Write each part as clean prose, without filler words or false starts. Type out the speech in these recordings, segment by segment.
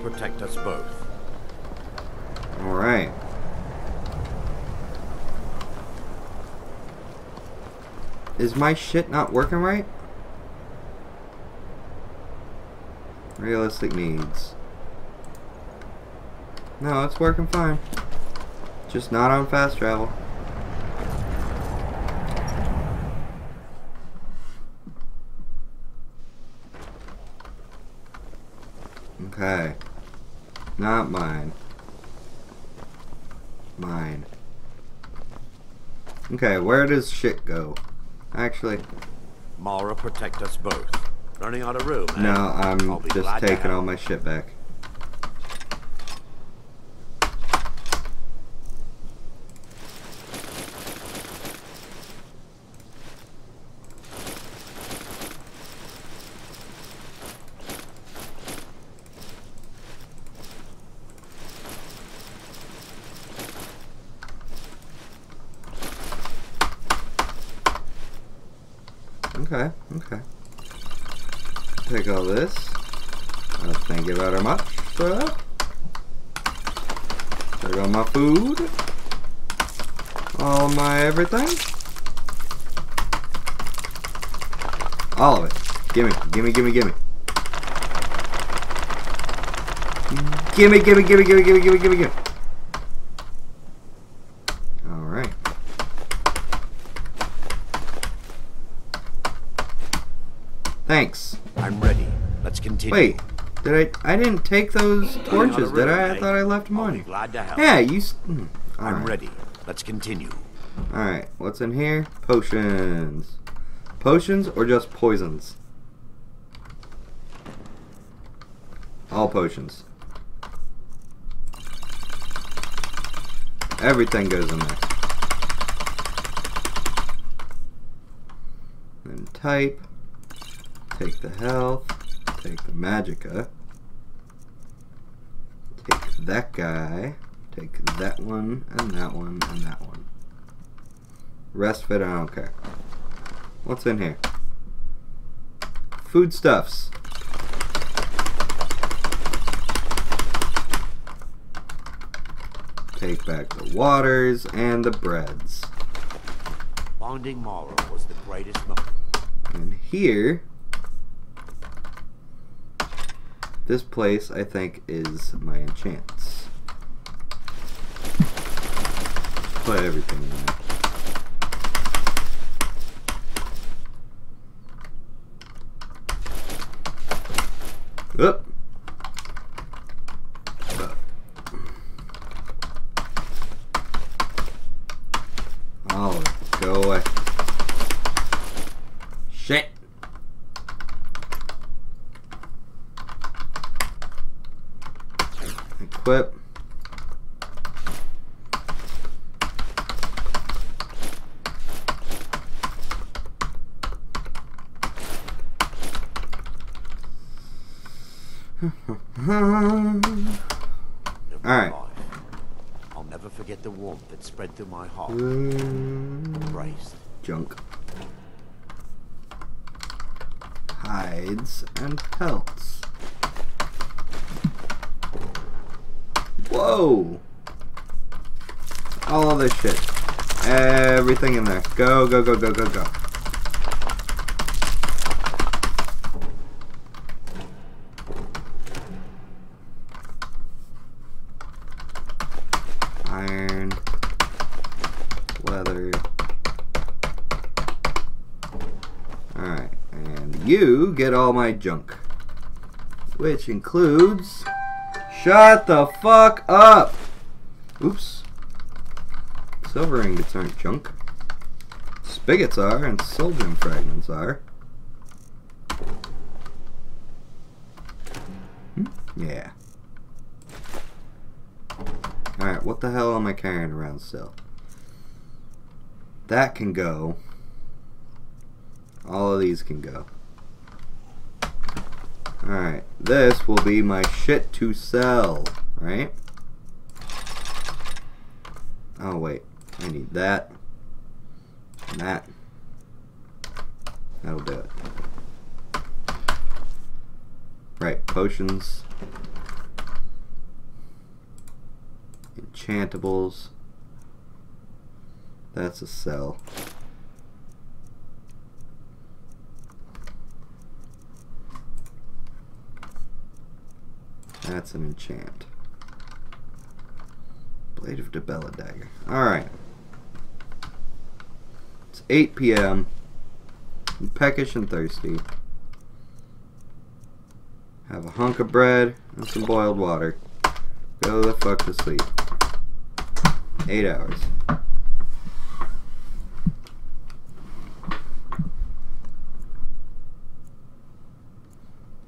protect us both. All right. Is my shit not working right? Realistic needs. No, it's working fine. Just not on fast travel. Okay. Not mine. Mine. Okay, where does shit go? Actually, Mara, protect us both. Running out of room. No, I'm just taking all my shit back. Okay, okay. Take all this. I'll thank you very much, sir. Take all my food. All my everything. All of it. Gimme, gimme, gimme, gimme. Gimme, gimme, gimme, gimme, gimme, gimme, gimme, gimme. Thanks. I'm ready. Let's continue. Wait, did I didn't take those torches, did I? I thought I left them on you. Yeah, you... I'm ready. Let's continue. Alright, what's in here? Potions. Potions or just poisons? All potions. Everything goes in there. Then type. Take the health, take the magicka, take that guy, take that one, and that one, and that one. Rest of it, I don't care. What's in here? Foodstuffs. Take back the waters and the breads. Bonding Mara was the greatest moment. And here... this place, I think, is my enchants. Put everything in there. Oh. Oh. Oh, go away. Shit. Equip. Alright. I'll never forget the warmth that spread through my heart. Embraced. Junk. Hides and pelts. Whoa! All of this shit. Everything in there. Go, go, go, go, go, go. Iron. Leather. Alright. And you get all my junk. Which includes... shut the fuck up! Oops. Silver ingots aren't junk. Spigots are, and soldium fragments are. Hmm? Yeah. Alright, what the hell am I carrying around still? That can go. All of these can go. Alright, this will be my shit to sell, right? Oh wait, I need that. And that. That'll do it. Right, potions. Enchantables. That's a sell. That's an enchant. Blade of Debella Dagger. Alright. It's 8 p.m. I'm peckish and thirsty. Have a hunk of bread and some boiled water. Go the fuck to sleep. 8 hours.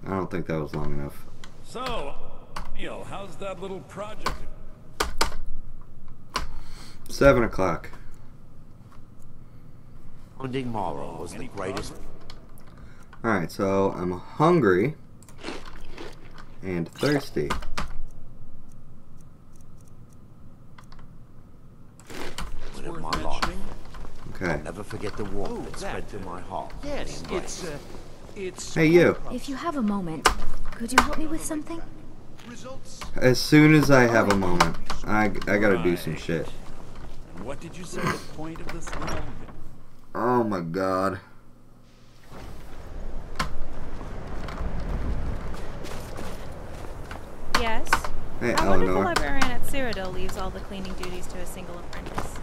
I don't think that was long enough. So, Neil, how's that little project? 7 o'clock. Founding Morrow was the greatest. Alright, so I'm hungry and thirsty. Okay. I'll never forget the warmth that spread through my heart. Yes, it's. Hey, you. If you have a moment, could you help me with something? As soon as I have a moment, I gotta do some shit. What did you say the point of this? Oh my god. Yes. Hey, I wonder if the librarian at Cyrodiil leaves all the cleaning duties to a single apprentice.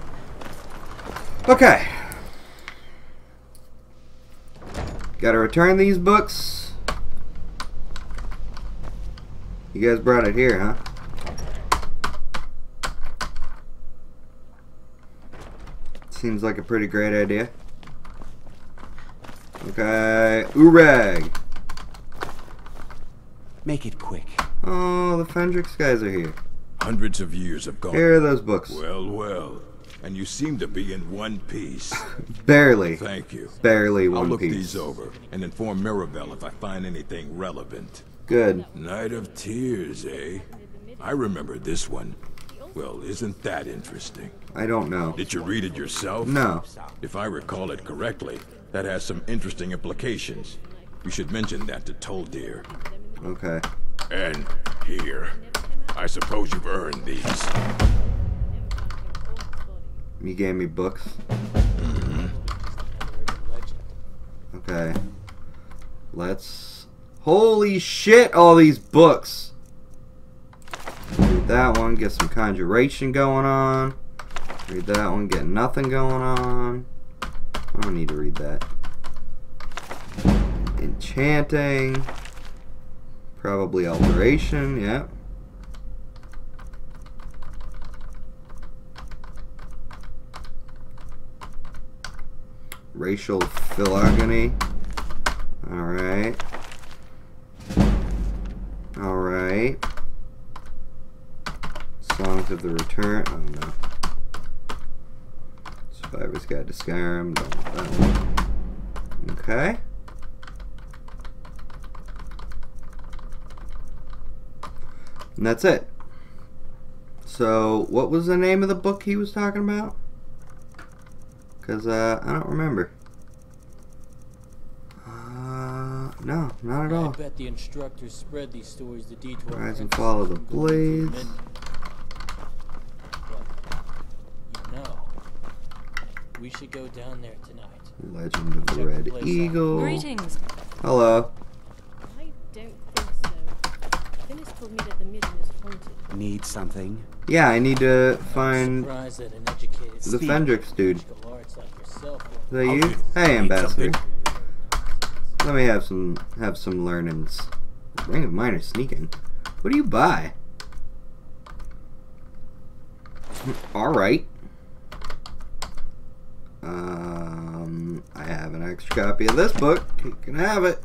Okay. Gotta return these books. You guys brought it here, huh? Seems like a pretty great idea. Okay, Urag. Make it quick. Oh, the Fendrix guys are here. Hundreds of years have gone. Here are those books. Well, well. And you seem to be in one piece. Barely. Thank you. Barely one piece. I'll look these over and inform Mirabelle if I find anything relevant. Good. Night of Tears, eh? I remember this one. Well, isn't that interesting? I don't know. Did you read it yourself? No. If I recall it correctly, that has some interesting implications. You should mention that to Tolfdir. Okay. And here. I suppose you've earned these. You gave me books. Mm-hmm. Okay. Let's... Holy shit, all these books! Read that one, get some conjuration going on. Read that one, get nothing going on. I don't need to read that. Enchanting. Probably alteration, yep. Racial phylogeny. Alright. Alright. Songs of the Return. Oh no. Survivor's Guide to Skyrim. Don't want that one. Okay. And that's it. So, what was the name of the book he was talking about? Because I don't remember. No, not at all. I bet the instructors spread these stories to detour. Rise and follow the blades. But, you know, we should go down there tonight. Legend of the Red Eagle. Greetings. Hello. I don't think so. Venice told me that the mission is haunted. Need something? Yeah, I need to find the Fendrix dude. Is that you? Hey, Ambassador. Let me have some learnings. Ring of Mine is sneaking. What do you buy? Alright. I have an extra copy of this book. You can have it.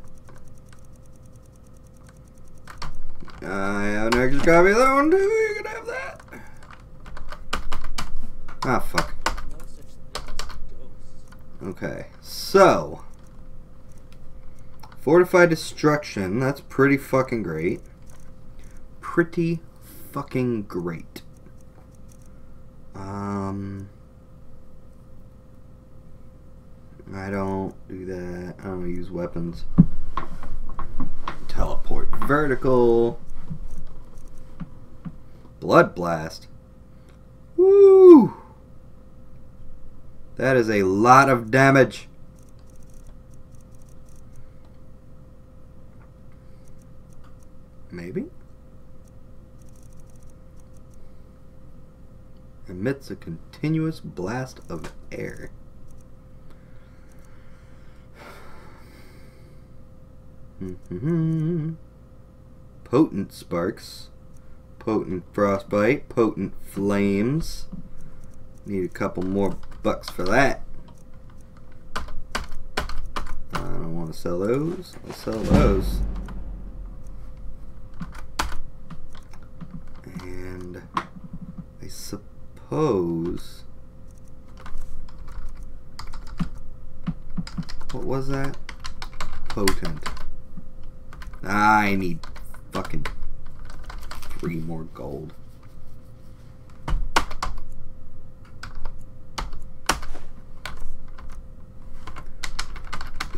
I have an extra copy of that one too. You can have that. Ah, fuck. Okay, so fortified destruction, that's pretty fucking great. Pretty fucking great. I don't do that. I don't use weapons. Teleport vertical. Blood blast. That is a lot of damage. Maybe? Emits a continuous blast of air. Potent sparks. Potent frostbite. Potent flames. Need a couple more bucks for that. I don't want to sell those. I'll sell those. And I suppose... what was that? Potent. I need fucking 3 more gold.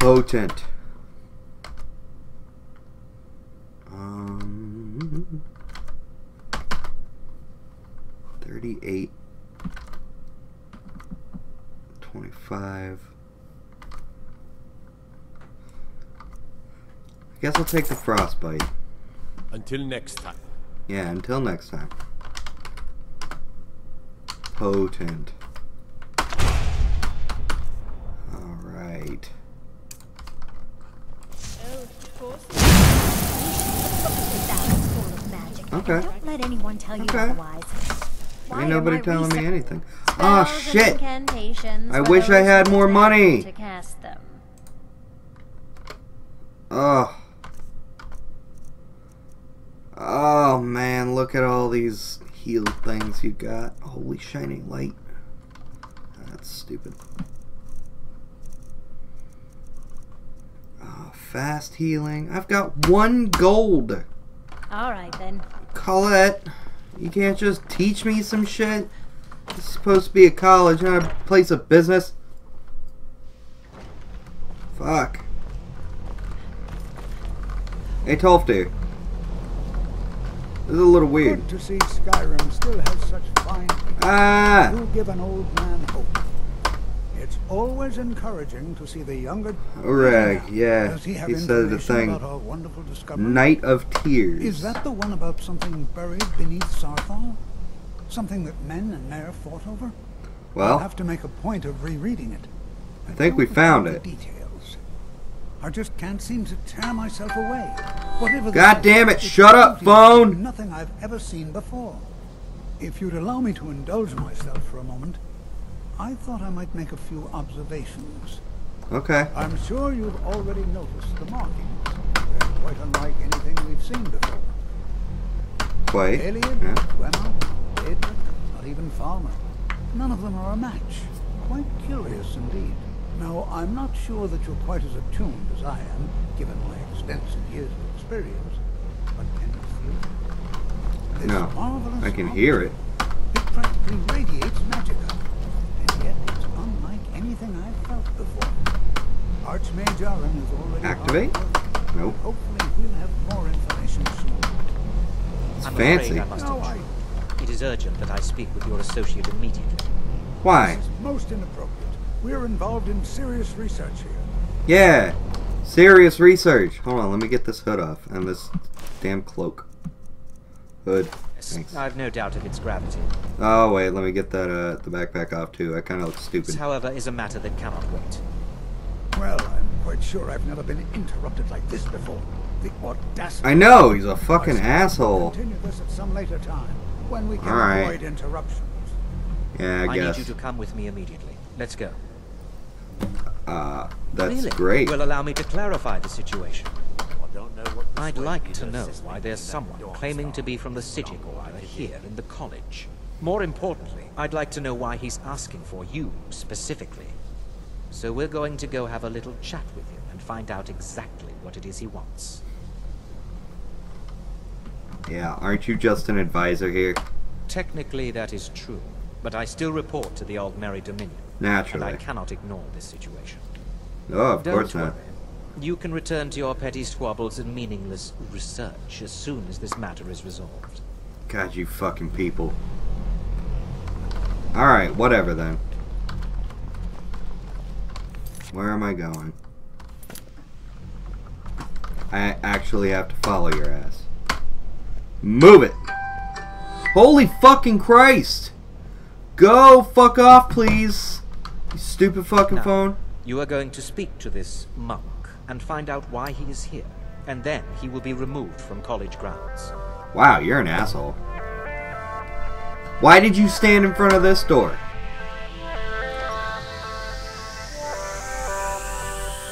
Potent. $38.25. I guess I'll take the frostbite. Until next time. Yeah, until next time. Potent. All right. Okay. Don't let anyone tell you otherwise. Ain't nobody telling me anything. Oh shit! I wish I had more money. To cast them. Oh. Oh man, look at all these heal things you got. Holy shining light. That's stupid. Oh, fast healing. I've got 1 gold. All right then. Colette, you can't just teach me some shit? This is supposed to be a college, not a place of business. Fuck. Hey, Tolfdir. This is a little weird. Good to see Skyrim still has such fine people. Ah! You give an old man hope. It's always encouraging to see the younger. Urag, yeah. He said the thing. Night of Tears. Is that the one about something buried beneath Saarthal? Something that men and Mare fought over? Well, I'll have to make a point of rereading it. I think we found it. Details. I just can't seem to tear myself away. God damn it, shut up, phone! Nothing I've ever seen before. If you'd allow me to indulge myself for a moment, I thought I might make a few observations. Okay. I'm sure you've already noticed the markings. They're quite unlike anything we've seen before. Quite? Alien, Dwemer, Adric, not even Farmer. None of them are a match. Quite curious indeed. Now, I'm not sure that you're quite as attuned as I am, given my extensive years of experience. But can you feel it? No, I can hear it. It practically radiates magic, and yet it's unlike anything I've felt before. Archmage Alan is already activate. Nope. Hopefully, we'll have more information soon. It's fancy. It is urgent that I speak with your associate immediately. Why? This is most inappropriate. We're involved in serious research here. Yeah, serious research. Hold on, let me get this hood off and this damn cloak. Hood. Thanks. I've no doubt of its gravity. Oh wait, let me get that the backpack off too. I kind of look stupid. This, however, is a matter that cannot wait. Well, I'm quite sure I've never been interrupted like this before. The audacity. I know he's a fucking asshole. Continue this at some later time when we can avoid interruptions. Yeah, I guess. I need you to come with me immediately. Let's go. That's really great. Will allow me to clarify the situation. I'd like to know why there's someone claiming to be from the Sigil Order here in the college. More importantly, I'd like to know why he's asking for you specifically. So we're going to go have a little chat with him and find out exactly what it is he wants. Yeah, aren't you just an advisor here? Technically that is true, but I still report to the Old Mary Dominion. Naturally. And I cannot ignore this situation. No, of course not. You can return to your petty squabbles and meaningless research as soon as this matter is resolved. God, you fucking people. Alright, whatever then. Where am I going? I actually have to follow your ass. Move it! Holy fucking Christ! Go fuck off, please! You stupid fucking phone. You are going to speak to this monk and find out why he is here, and then he will be removed from college grounds. Wow, you're an asshole. Why did you stand in front of this door?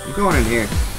I'm going in here.